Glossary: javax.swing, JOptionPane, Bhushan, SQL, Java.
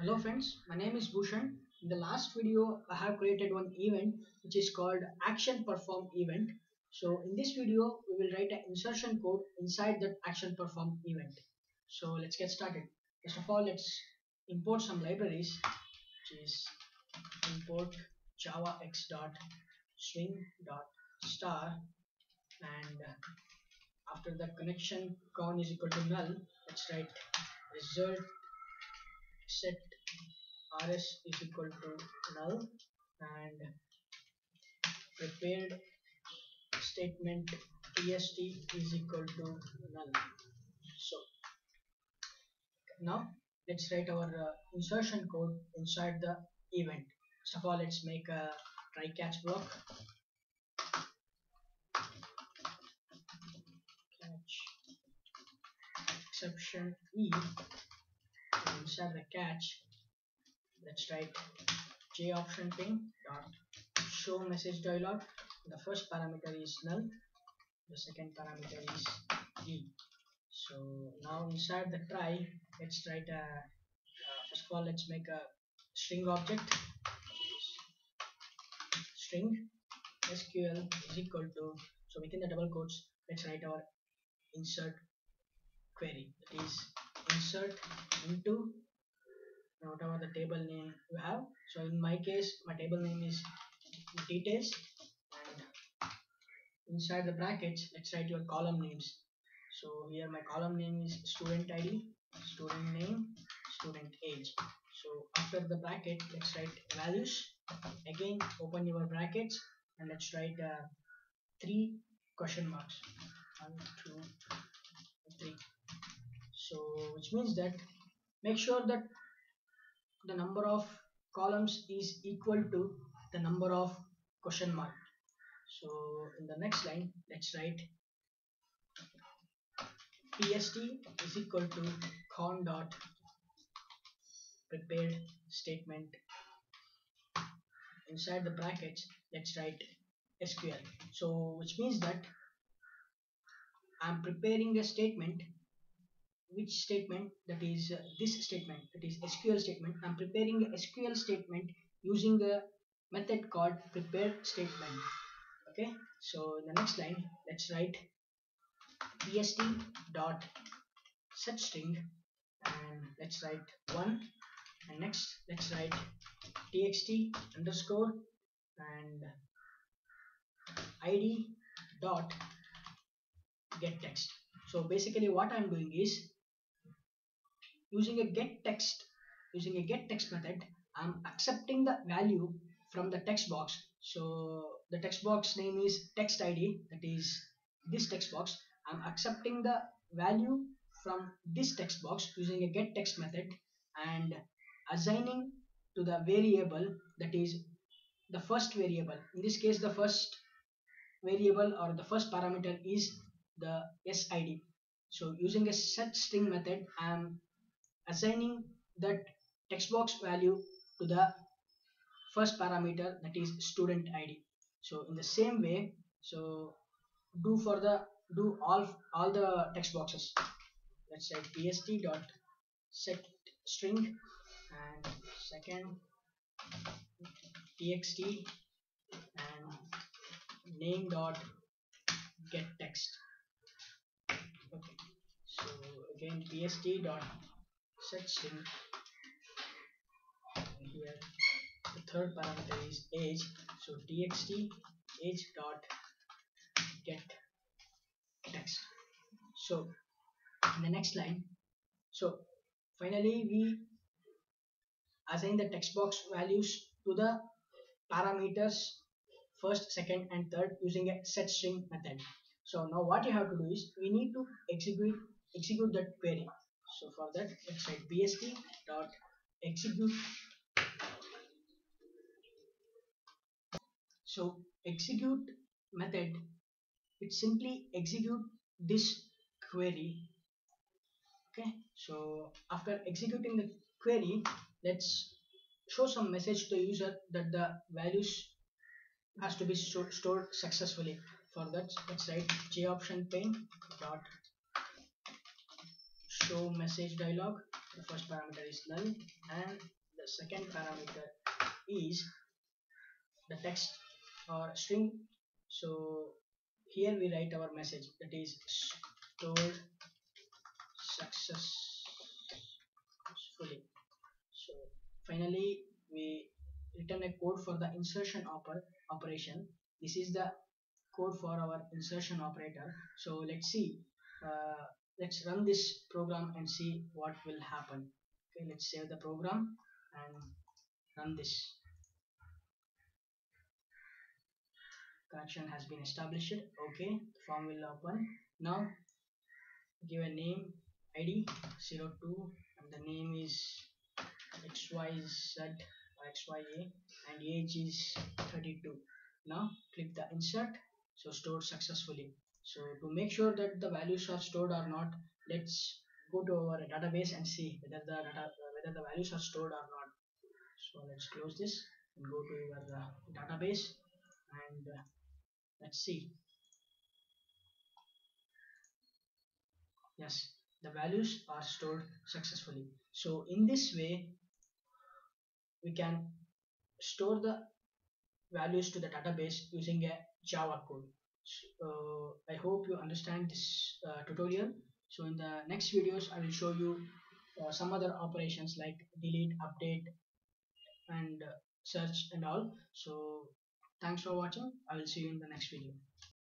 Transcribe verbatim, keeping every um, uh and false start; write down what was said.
Hello friends, my name is Bhushan. In the last video, I have created one event which is called action perform event. So in this video, we will write an insertion code inside that action perform event. So let's get started. First of all, let's import some libraries, which is import javax.swing dot star, and after the connection con is equal to null, let's write result set rs is equal to null and prepared statement tst is equal to null. So now let's write our uh, insertion code inside the event. First of all, let's make a try catch block. Catch exception e, and inside the catch, let's write JOptionPane dot show message dialog. The first parameter is null, the second parameter is e. So now inside the try, let's write a uh, first of all let's make a string object. String sql is equal to, so within the double quotes let's write our insert query, that is insert into whatever the table name you have. So in my case, my table name is details, and inside the brackets let's write your column names. So here my column name is student id, student name, student age. So after the bracket let's write values. Again open your brackets and let's write uh, three question marks, one two three. So which means that make sure that the number of columns is equal to the number of question mark. So in the next line let's write tst is equal to con dot prepared statement, inside the brackets let's write sql. So which means that I am preparing a statement. Which statement? That is uh, this statement, that is sql statement. I am preparing a sql statement using a method called prepare statement. Okay, so in the next line let's write tst dot set string, and let's write one, and next let's write txt underscore and id dot get text. So basically what I'm doing is using a get text using a get text method, I'm accepting the value from the text box. So the text box name is text id, that is this text box. I'm accepting the value from this text box using a get text method and assigning to the variable, that is the first variable. In this case, the first variable or the first parameter is the sid. So using a set string method, I am assigning that text box value to the first parameter, that is student id. So in the same way, so do for the do all all the text boxes. Let's say tst dot set string, and second txt and name dot get text. Okay, so again tst dot set string, and here the third parameter is age. So txt age dot get text. So in the next line, so finally we assign the text box values to the parameters first, second and third using a set string method. So now what you have to do is we need to execute execute that query. So for that let's write bst dot execute. So execute method, it simply execute this query. Okay, so after executing the query, let's show some message to the user that the values has to be st stored successfully. For that let's write JOptionPane dot show message dialog. The first parameter is null and the second parameter is the text or string. So here we write our message, that is stored successfully. So finally we return a code for the insertion oper operation. This is the code for our insertion operator. So let's see, uh, let's run this program and see what will happen. Okay, let's save the program and run this. Connection has been established. Okay, the form will open. Now give a name, I D zero two, and the name is X Y Z or X Y A and age is thirty-two. Now click the insert. So stored successfully. So to make sure that the values are stored or not, let's go to our database and see whether the data, whether the values are stored or not. So let's close this and go to your uh, database and uh, let's see. Yes, the values are stored successfully. So in this way we can store the values to the database using a Java code. So, uh, I hope you understand this uh, tutorial. So in the next videos I will show you uh, some other operations like delete, update and uh, search and all. So thanks for watching. I will see you in the next video.